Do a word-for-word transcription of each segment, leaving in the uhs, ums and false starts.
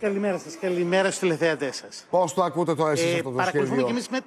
Καλημέρα σας, καλημέρα στους τηλεθεατές σας. Πώς το ακούτε το εσείς ε, αυτό το παρακολουθούμε σχέδιο? Κι εμείς με...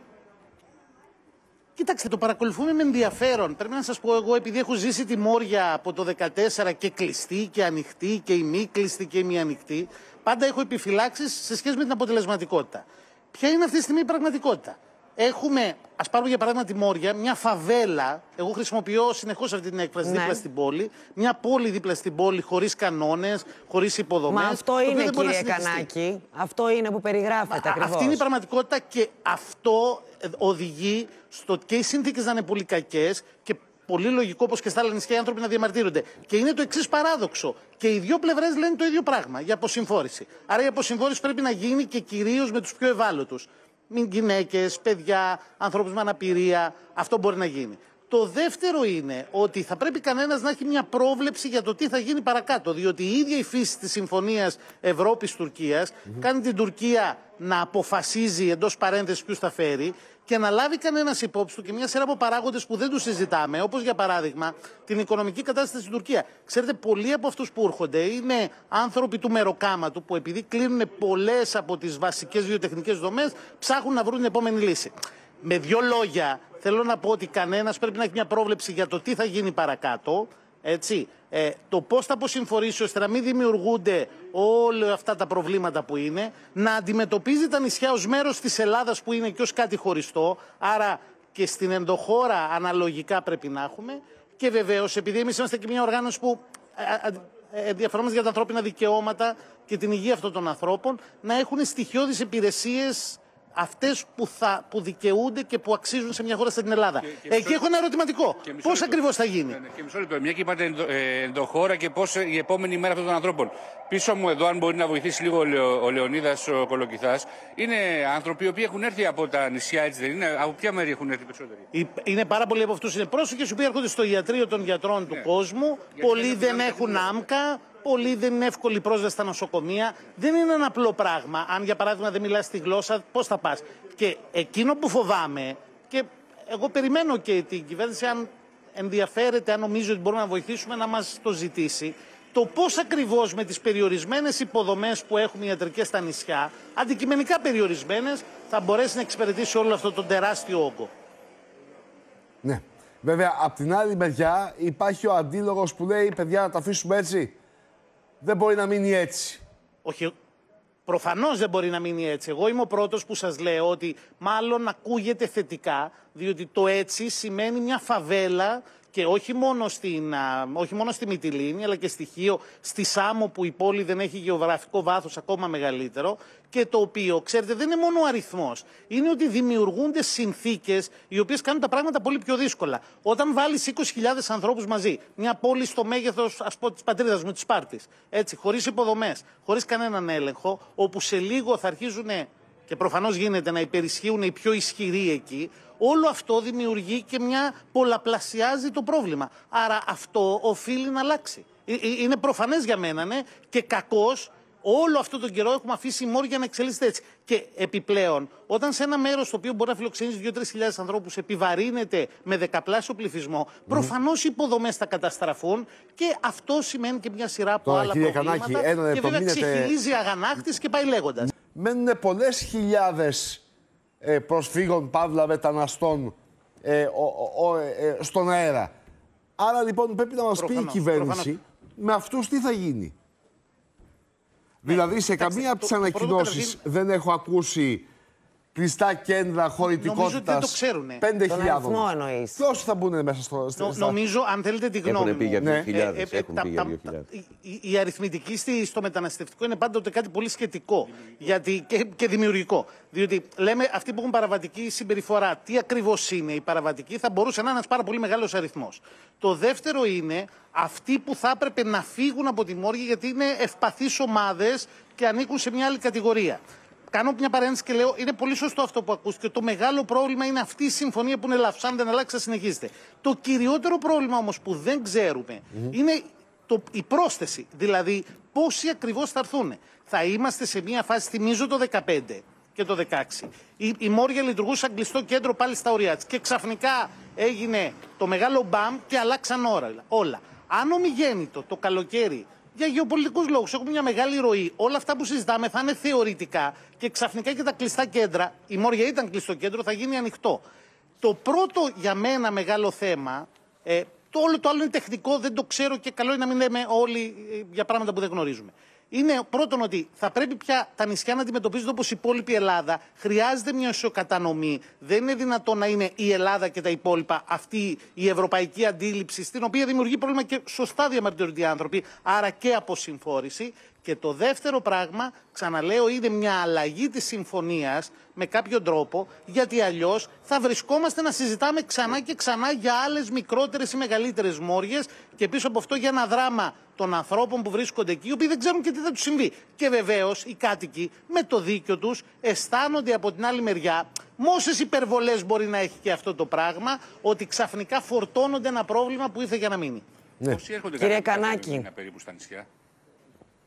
Κοιτάξτε, το παρακολουθούμε με ενδιαφέρον. Πρέπει να σας πω εγώ, επειδή έχω ζήσει τη Μόρια από το δεκατέσσερα και κλειστή και ανοιχτή και η μη κλειστή και η μη ανοιχτή, πάντα έχω επιφυλάξεις σε σχέση με την αποτελεσματικότητα. Ποια είναι αυτή τη στιγμή η πραγματικότητα? Έχουμε, ας πάρουμε για παράδειγμα τη Μόρια, μια φαβέλα. Εγώ χρησιμοποιώ συνεχώς αυτή την έκφραση, ναι, δίπλα στην πόλη. Μια πόλη δίπλα στην πόλη, χωρίς κανόνες, χωρίς υποδομές. Μα αυτό είναι, κύριε Κανάκη. Αυτό είναι που περιγράφεται ακριβώς. Αυτή είναι η πραγματικότητα και αυτό οδηγεί στο και οι συνθήκες να είναι πολύ κακές και πολύ λογικό, όπως και στα άλλα νησιά, οι άνθρωποι να διαμαρτύρονται. Και είναι το εξής παράδοξο. Και οι δύο πλευρές λένε το ίδιο πράγμα για αποσυμφόρηση. Άρα η αποσυμφόρηση πρέπει να γίνει και κυρίως με τους πιο ευάλωτους. Γυναίκες, παιδιά, ανθρώπους με αναπηρία, αυτό μπορεί να γίνει. Το δεύτερο είναι ότι θα πρέπει κανένας να έχει μια πρόβλεψη για το τι θα γίνει παρακάτω, διότι η ίδια η φύση της Συμφωνίας Ευρώπης-Τουρκίας mm-hmm. κάνει την Τουρκία να αποφασίζει εντός παρένθεσης ποιους θα φέρει και να λάβει κανένας υπόψη του και μια σειρά από παράγοντες που δεν τους συζητάμε, όπως για παράδειγμα την οικονομική κατάσταση στην Τουρκία. Ξέρετε, πολλοί από αυτούς που έρχονται είναι άνθρωποι του μεροκάματου που επειδή κλείνουν πολλές από τις βασικές βιοτεχνικές δομές ψάχνουν να βρουν την επόμενη λύση. Με δύο λόγια, θέλω να πω ότι κανένας πρέπει να έχει μια πρόβλεψη για το τι θα γίνει παρακάτω, έτσι, ε, το πώς θα αποσυμφορήσει ώστε να μην δημιουργούνται όλα αυτά τα προβλήματα που είναι, να αντιμετωπίζει τα νησιά ως μέρος της Ελλάδας που είναι και ως κάτι χωριστό, άρα και στην ενδοχώρα αναλογικά πρέπει να έχουμε και βεβαίως επειδή εμείς είμαστε και μια οργάνωση που ενδιαφερόμαστε για τα ανθρώπινα δικαιώματα και την υγεία αυτών των ανθρώπων, να έχουν στοιχειώδεις υπηρεσίες αυτές που, θα, που δικαιούνται και που αξίζουν σε μια χώρα σαν την Ελλάδα. Και, και Εκεί μισό... έχω ένα ερωτηματικό. Πώς ακριβώς θα γίνει? Ναι, ναι, και μισό λεπτό. Μια και είπατε ενδο, ε, ενδοχώρα και πώς η επόμενη μέρα αυτών των ανθρώπων. Πίσω μου εδώ, αν μπορεί να βοηθήσει λίγο ο, Λεω, ο Λεωνίδας ο Κολοκυθάς, είναι άνθρωποι οι οποίοι έχουν έρθει από τα νησιά, έτσι δεν είναι? Από ποια μέρη έχουν έρθει περισσότεροι? Είναι πάρα πολλοί από αυτούς. Είναι πρόσφυγες οι οποίοι έρχονται στο ιατρείο των γιατρών, ναι, του κόσμου. Γιατί πολλοί δεν έχουν άμκα. Πολλοί δεν είναι εύκολη πρόσβαση στα νοσοκομεία. Δεν είναι ένα απλό πράγμα. Αν για παράδειγμα δεν μιλάς τη γλώσσα, πώς θα πας? Και εκείνο που φοβάμαι, και εγώ περιμένω και την κυβέρνηση, αν ενδιαφέρεται, αν νομίζει ότι μπορούμε να βοηθήσουμε, να μας το ζητήσει, το πώς ακριβώς με τις περιορισμένες υποδομές που έχουν οι ιατρικές στα νησιά, αντικειμενικά περιορισμένες, θα μπορέσει να εξυπηρετήσει όλο αυτό τον τεράστιο όγκο. Ναι. Βέβαια, απ' την άλλη μεριά υπάρχει ο αντίλογος που λέει: παιδιά, να τα αφήσουμε έτσι. Δεν μπορεί να μείνει έτσι. Όχι, προφανώς δεν μπορεί να μείνει έτσι. Εγώ είμαι ο πρώτος που σας λέω ότι μάλλον ακούγεται θετικά, διότι το έτσι σημαίνει μια φαβέλα και όχι μόνο, στην, όχι μόνο στη Μυτιλήνη, αλλά και στοιχείο στη Σάμο που η πόλη δεν έχει γεωγραφικό βάθος ακόμα μεγαλύτερο και το οποίο, ξέρετε, δεν είναι μόνο ο αριθμός. Είναι ότι δημιουργούνται συνθήκες οι οποίες κάνουν τα πράγματα πολύ πιο δύσκολα. Όταν βάλεις είκοσι χιλιάδες ανθρώπους μαζί, μια πόλη στο μέγεθος, ας πω, της πατρίδας μου, της Σπάρτης, έτσι, χωρίς υποδομές, χωρίς κανέναν έλεγχο, όπου σε λίγο θα αρχίζουν, και προφανώς γίνεται, να υπερισχύουν οι πιο ισχυροί εκεί, όλο αυτό δημιουργεί και μια πολλαπλασιάζει το πρόβλημα. Άρα αυτό οφείλει να αλλάξει. Είναι προφανές για μένα, ναι, και κακώς όλο αυτόν τον καιρό έχουμε αφήσει η Μόρια να εξελίσσεται έτσι. Και επιπλέον, όταν σε ένα μέρος το οποίο μπορεί να φιλοξενήσει δύο με τρεις χιλιάδες ανθρώπους επιβαρύνεται με δεκαπλάσιο πληθυσμό, προφανώς οι υποδομές θα καταστραφούν και αυτό σημαίνει και μια σειρά από Τώρα, άλλα προβλήματα. Κανάκη, ένα και βέβαια μήνετε... ξεχυλίζει αγανάκτης και πάει λέγοντας. Μένουν πολλές χιλιάδες ε, προσφύγων, παύλα μεταναστών ε, ο, ο, ε, στον αέρα. Άρα λοιπόν πρέπει να μας προφανώς, πει η κυβέρνηση προφανώς. με αυτούς τι θα γίνει. Δηλαδή, σε καμία από τις ανακοινώσεις δεν έχω ακούσει κλειστά κέντρα χωρητικότητας πέντε χιλιάδων. Ποιος θα μπουν μέσα στο... Νομίζω, αν θέλετε τη γνώμη μου... Η αριθμητική στο μεταναστευτικό είναι πάντοτε κάτι πολύ σχετικό και δημιουργικό. Διότι λέμε αυτοί που έχουν παραβατική συμπεριφορά, τι ακριβώς είναι η παραβατική, θα μπορούσε να είναι ένας πάρα πολύ μεγάλος αριθμός. Το δεύτερο είναι... αυτοί που θα έπρεπε να φύγουν από τη Μόρια γιατί είναι ευπαθείς ομάδες και ανήκουν σε μια άλλη κατηγορία. Κάνω μια παρένθεση και λέω: είναι πολύ σωστό αυτό που ακούστηκε. Το μεγάλο πρόβλημα είναι αυτή η συμφωνία που είναι λάθος. Αν δεν αλλάξει, θα συνεχίζεται. Το κυριότερο πρόβλημα όμως που δεν ξέρουμε mm-hmm. είναι το, η πρόσθεση. Δηλαδή, πόσοι ακριβώς θα έρθουν. Θα είμαστε σε μια φάση, θυμίζω το δεκαπέντε και το δεκαέξι. Η, η Μόρια λειτουργούσε σαν κλειστό κέντρο πάλι στα Οριάτης. Και ξαφνικά έγινε το μεγάλο μπαμ και αλλάξαν όλα. όλα. Αν ομιγέννητο το καλοκαίρι για γεωπολιτικούς λόγους. Έχουμε μια μεγάλη ροή. Όλα αυτά που συζητάμε θα είναι θεωρητικά και ξαφνικά και τα κλειστά κέντρα. Η Μόρια ήταν κλειστό κέντρο, θα γίνει ανοιχτό. Το πρώτο για μένα μεγάλο θέμα. Ε, το όλο το άλλο είναι τεχνικό, δεν το ξέρω και καλό είναι να μην λέμε όλοι για πράγματα που δεν γνωρίζουμε. Είναι πρώτον ότι θα πρέπει πια τα νησιά να αντιμετωπίζονται όπως η υπόλοιπη Ελλάδα. Χρειάζεται μια ισοκατανομή. Δεν είναι δυνατόν να είναι η Ελλάδα και τα υπόλοιπα αυτή η ευρωπαϊκή αντίληψη, στην οποία δημιουργεί πρόβλημα και σωστά διαμαρτυρούνται οι άνθρωποι, άρα και αποσυμφόρηση. Και το δεύτερο πράγμα, ξαναλέω, είναι μια αλλαγή της συμφωνίας με κάποιο τρόπο, γιατί αλλιώς θα βρισκόμαστε να συζητάμε ξανά και ξανά για άλλες μικρότερες ή μεγαλύτερες μόριες και πίσω από αυτό για ένα δράμα των ανθρώπων που βρίσκονται εκεί, οι οποίοι δεν ξέρουν και τι θα τους συμβεί. Και βεβαίως οι κάτοικοι με το δίκιο τους αισθάνονται από την άλλη μεριά. Μόσες υπερβολές μπορεί να έχει και αυτό το πράγμα, ότι ξαφνικά φορτώνονται ένα πρόβλημα που ήρθε για να μείνει. Ναι. Όσοι έρχονται Κύριε Κανάκη. Περίπου στα νησιά.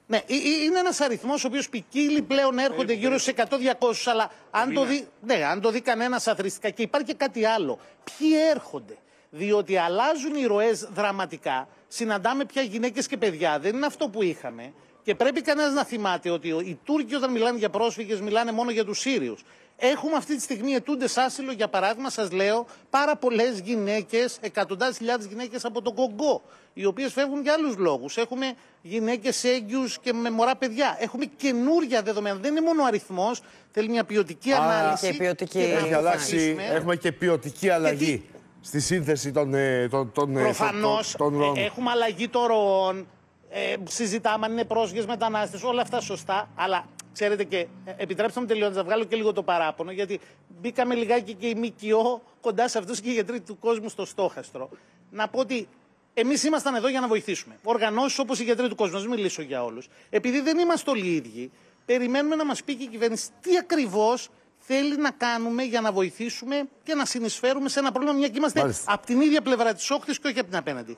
Ναι, είναι ένας αριθμός ο οποίος ποικίλει πλέön, έρχονται γύρω σε εκατό διακόσια, αλλά αν το, δει, ναι, αν το δει κανένας αθρηστικά. Και υπάρχει και κάτι άλλο. Ποιοι έρχονται, διότι αλλάζουν οι ροές δραματικά, συναντάμε πια γυναίκες και παιδιά, δεν είναι αυτό που είχαμε. Και πρέπει κανένας να θυμάται ότι οι Τούρκοι όταν μιλάνε για πρόσφυγες μιλάνε μόνο για τους Σύριους. Έχουμε αυτή τη στιγμή ετούντες άσυλο, για παράδειγμα, σας λέω, πάρα πολλές γυναίκες, εκατοντάδες χιλιάδες γυναίκες από τον Κογκό, οι οποίες φεύγουν για άλλους λόγους. Έχουμε γυναίκες έγκυους και με μωρά παιδιά. Έχουμε καινούρια δεδομένα. Δεν είναι μόνο ο αριθμός, θέλει μια ποιοτική Α, ανάλυση. Και ποιοτική... Και έχει αλλάξει. Έχουμε και ποιοτική αλλαγή. Γιατί... στη σύνθεση των. των, των Προφανώς των, των... έχουμε αλλαγή των ροών. Ε, συζητάμε αν είναι πρόσφυγες, μετανάστες, όλα αυτά σωστά. Αλλά ξέρετε και, ε, επιτρέψτε μου τελειώντας να βγάλω και λίγο το παράπονο, γιατί μπήκαμε λιγάκι και η ΜΚΟ κοντά σε αυτούς και οι Γιατροί του Κόσμου στο στόχαστρο. Να πω ότι εμείς ήμασταν εδώ για να βοηθήσουμε. Οργανώσεις όπως οι Γιατροί του Κόσμου, να μιλήσω για όλους. Επειδή δεν είμαστε όλοι οι ίδιοι, περιμένουμε να μας πει και η κυβέρνηση τι ακριβώς θέλει να κάνουμε για να βοηθήσουμε και να συνεισφέρουμε σε ένα πρόβλημα, μια και είμαστε από την ίδια πλευρά της όχθης και όχι από την απέναντι.